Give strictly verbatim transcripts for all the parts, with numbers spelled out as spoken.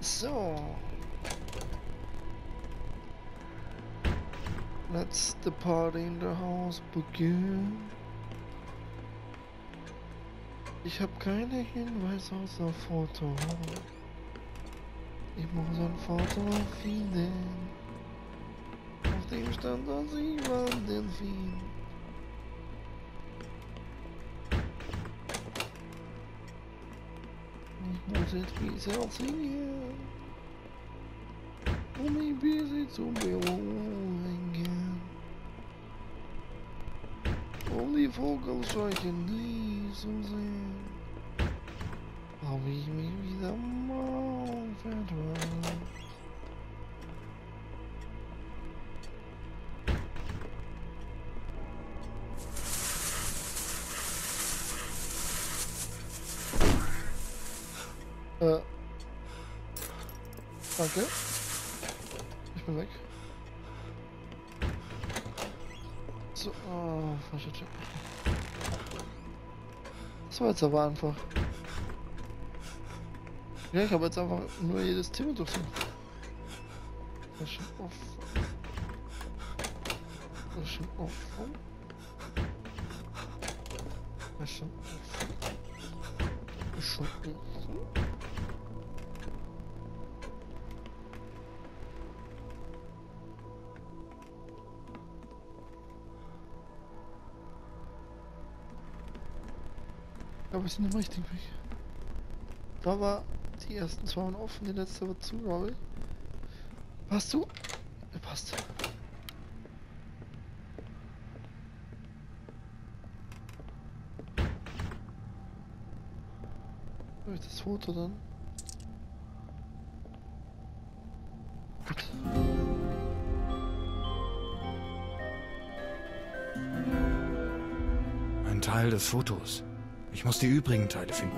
So. Let's the party in the house begin. Ich habe keine Hinweise außer Foto. Ich muss ein Foto finden. Auf dem stand, dass ich jemanden finde. Ich muss jetzt bisher singen, um mich busy zu beruhigen. Um die Vogelscheuche nie zu sehen, hab ich mich wieder mal verdrängt. Äh. Danke. Ich bin weg. So, oh, falscher Chip. Das war jetzt aber einfach. Ja, ich habe jetzt einfach nur jedes Thema dürfen. Das schon auf. Das schon auf. Das schon auf. Das schon auf. Aber wir sind im richtigen Weg. Da war die ersten zwei waren offen, die letzte war zu, glaube ich. Passt du? Ja, passt. Habe ich das Foto dann? Ein Teil des Fotos. Ich muss die übrigen Teile finden.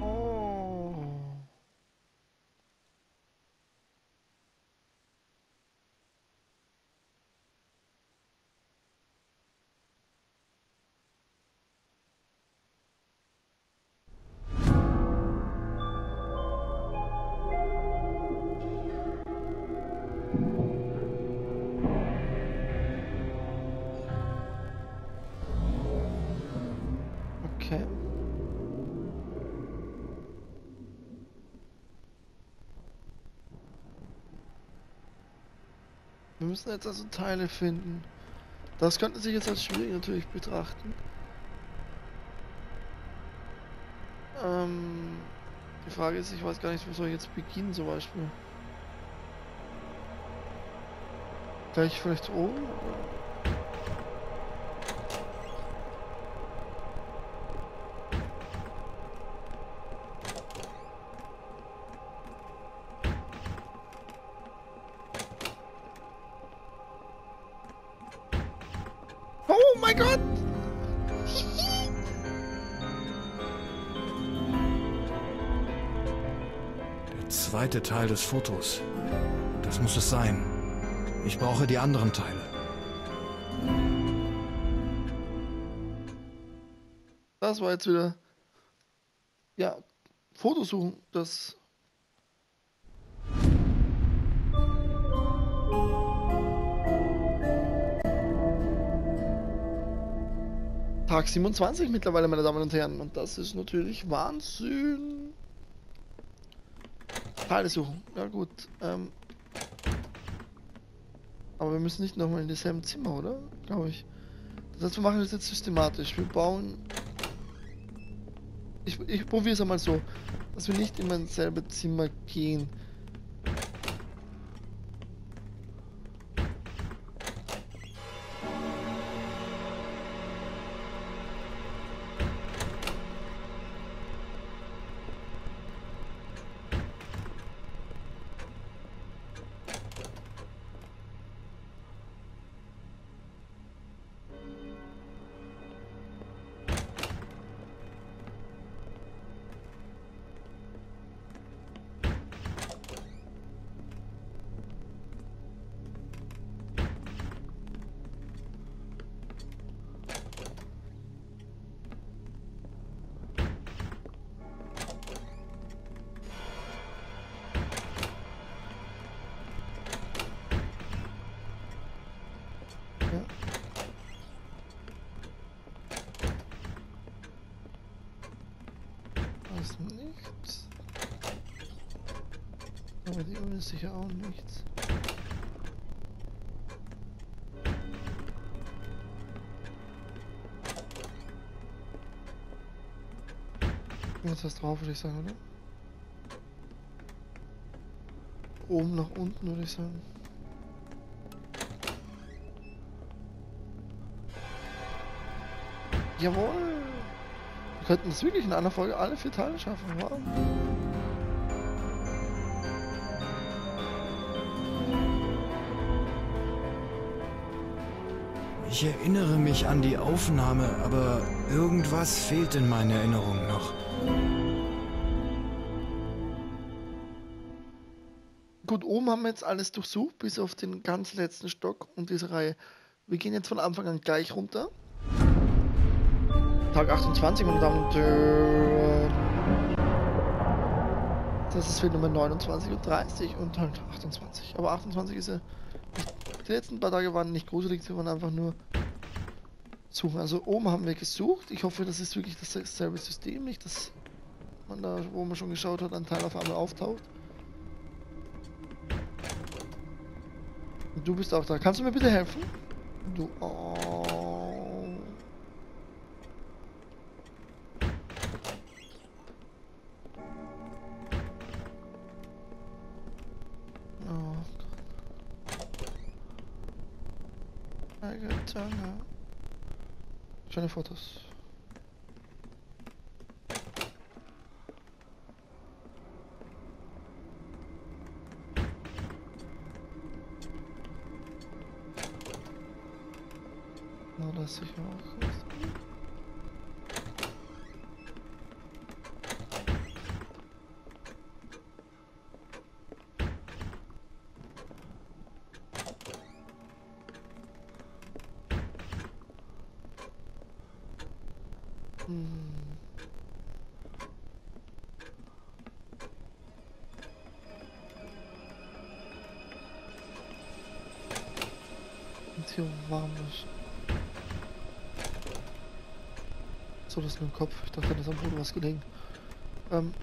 Oh. Wir müssen jetzt also Teile finden. Das könnte sich jetzt als schwierig natürlich betrachten. Ähm, die Frage ist, ich weiß gar nicht, wo soll ich jetzt beginnen zum Beispiel. Gleich vielleicht oben? Oh mein Gott! Der zweite Teil des Fotos. Das muss es sein. Ich brauche die anderen Teile. Das war jetzt wieder... Ja, Fotos suchen, das... Tag siebenundzwanzig mittlerweile, meine Damen und Herren, und das ist natürlich Wahnsinn. Teile suchen, ja gut. Ähm. Aber wir müssen nicht nochmal in dieselben Zimmer, oder? Glaube ich. Das heißt, wir machen das jetzt systematisch. Wir bauen... Ich, ich probiere es einmal so, dass wir nicht immer ins selbe Zimmer gehen. ist nichts. Aber die Uhr ist sicher auch nichts. Jetzt was drauf, würde ich sagen, oder? Oben nach unten, würde ich sagen. Jawohl! Wir könnten es wirklich in einer Folge alle vier Teile schaffen, wow! Ich erinnere mich an die Aufnahme, aber irgendwas fehlt in meiner Erinnerung noch. Gut, oben haben wir jetzt alles durchsucht, bis auf den ganz letzten Stock und diese Reihe. Wir gehen jetzt von Anfang an gleich runter. Tag achtundzwanzig, meine Damen und Herren. Das ist Film Nummer neunundzwanzig und dreißig und halt achtundzwanzig. Aber achtundzwanzig ist ja... Die letzten paar Tage waren nicht gruselig, sie waren einfach nur suchen. Also oben haben wir gesucht. Ich hoffe, das ist wirklich das Service-System, nicht dass man da, wo man schon geschaut hat, ein Teil auf einmal auftaucht. Und du bist auch da. Kannst du mir bitte helfen? Du... Oh. Schöne Fotos. Na, das sicher auch. Hier warm ist. So, das ist mit dem Kopf. Ich dachte, das am Boden was gelegen. Ähm.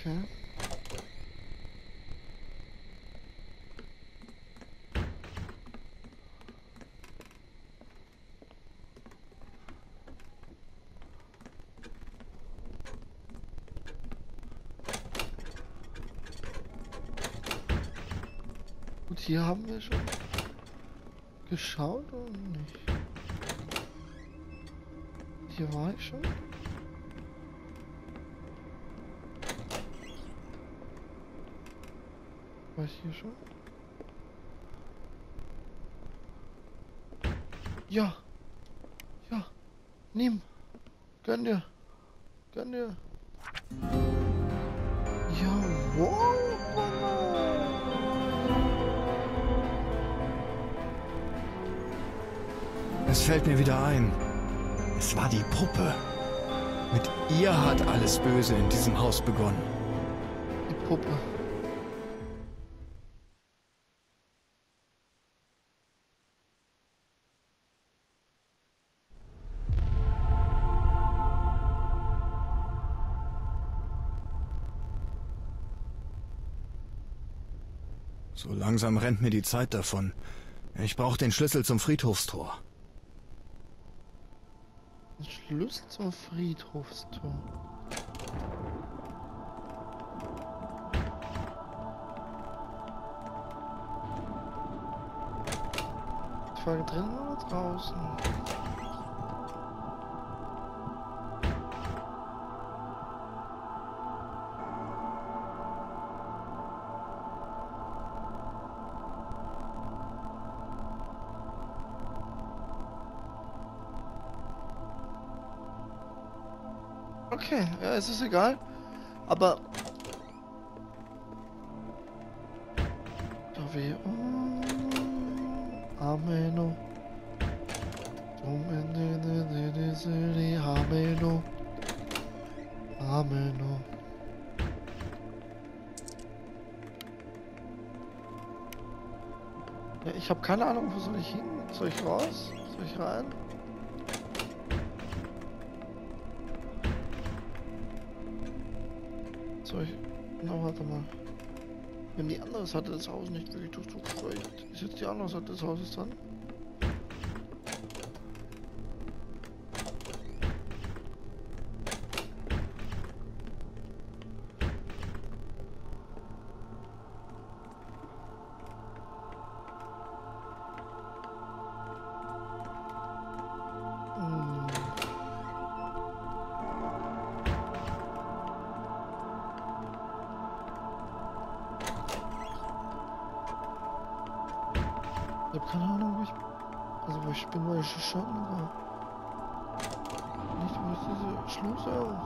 Okay. Und hier haben wir schon geschaut oder nicht? Hier war ich schon. War ich hier schon? Ja! Ja! Nimm! Gönn dir! Gönn dir! Jawohl! Es fällt mir wieder ein. Es war die Puppe. Mit ihr hat alles Böse in diesem Haus begonnen. Die Puppe. So langsam rennt mir die Zeit davon. Ich brauche den Schlüssel zum Friedhofstor. Den Schlüssel zum Friedhofstor. Ich war drinnen oder draußen? Okay, ja, es ist egal. Aber... Ameno. Ameno. Ameno. Ja, ich habe keine Ahnung, wo soll ich hin? Soll ich raus? Soll ich rein? Soll ich... Na, warte mal. Wir haben die andere Seite des Hauses nicht wirklich durchgesteuert. Ist jetzt die andere Seite des Hauses dran? Ich hab keine Ahnung, wo ich... Also wo ich bin, wo ich schon war. Nicht, wo ist diese Schluss auch.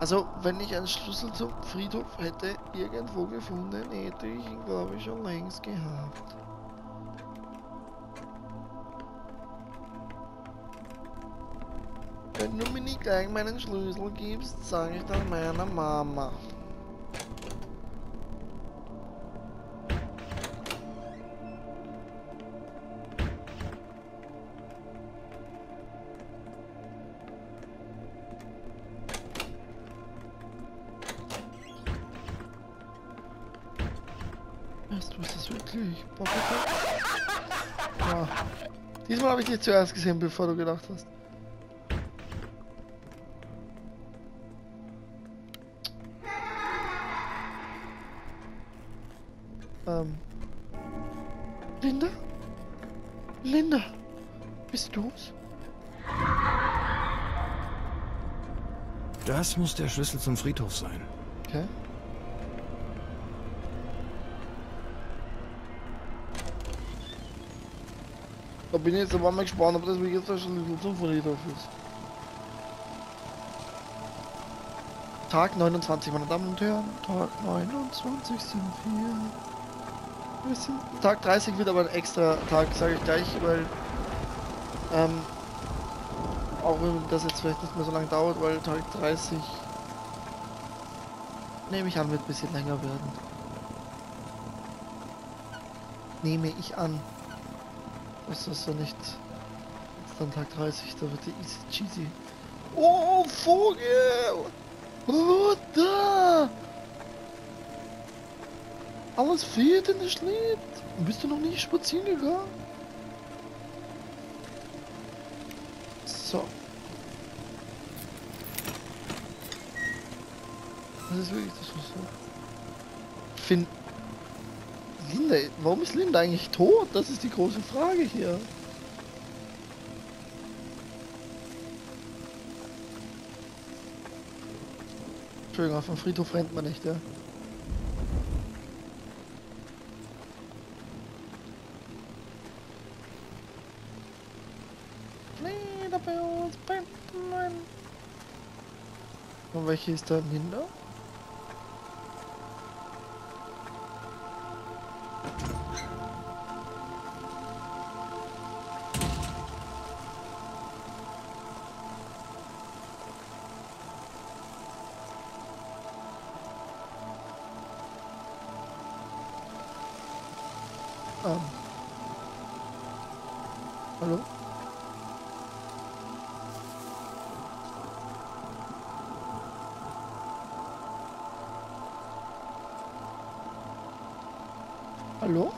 Also, wenn ich einen Schlüssel zum Friedhof hätte irgendwo gefunden, hätte ich ihn, glaube ich, schon längst gehabt. Wenn du mir nicht gleich meinen Schlüssel gibst, sage ich dann meiner Mama. Du bist das wirklich? Boah, ja. Diesmal habe ich dich zuerst gesehen, bevor du gedacht hast. Ähm. Linda? Linda! Bist du's? Das muss der Schlüssel zum Friedhof sein. Okay. Da bin ich jetzt aber mal gespannt, ob das wirklich jetzt schon ein Schlüssel von Friedhof ist. Tag neunundzwanzig, meine Damen und Herren. Tag neunundzwanzig sind wir. wir sind Tag dreißig wird aber ein extra Tag, sage ich gleich, weil... Ähm, auch wenn das jetzt vielleicht nicht mehr so lange dauert, weil Tag dreißig... Nehme ich an, wird ein bisschen länger werden. Nehme ich an. Ist das so nicht? Jetzt dann Tag dreißig, da wird die easy cheesy. Oh, Vogel! Mutter! Alles fehlt in der Schlitt! Bist du noch nicht spazieren gegangen? So. Das ist wirklich das was so. Finn. Linda, warum ist Linda eigentlich tot? Das ist die große Frage hier. Entschuldigung, auf dem Friedhof rennt man nicht, ja. Linda bei uns, bei nein. Und welche ist da Linda? Um. Hallo? Hallo?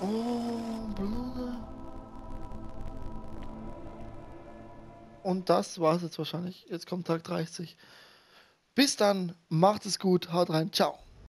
Oh, Bruder. Und das war es jetzt wahrscheinlich. Jetzt kommt Tag dreißig. Bis dann, macht es gut, haut rein, ciao.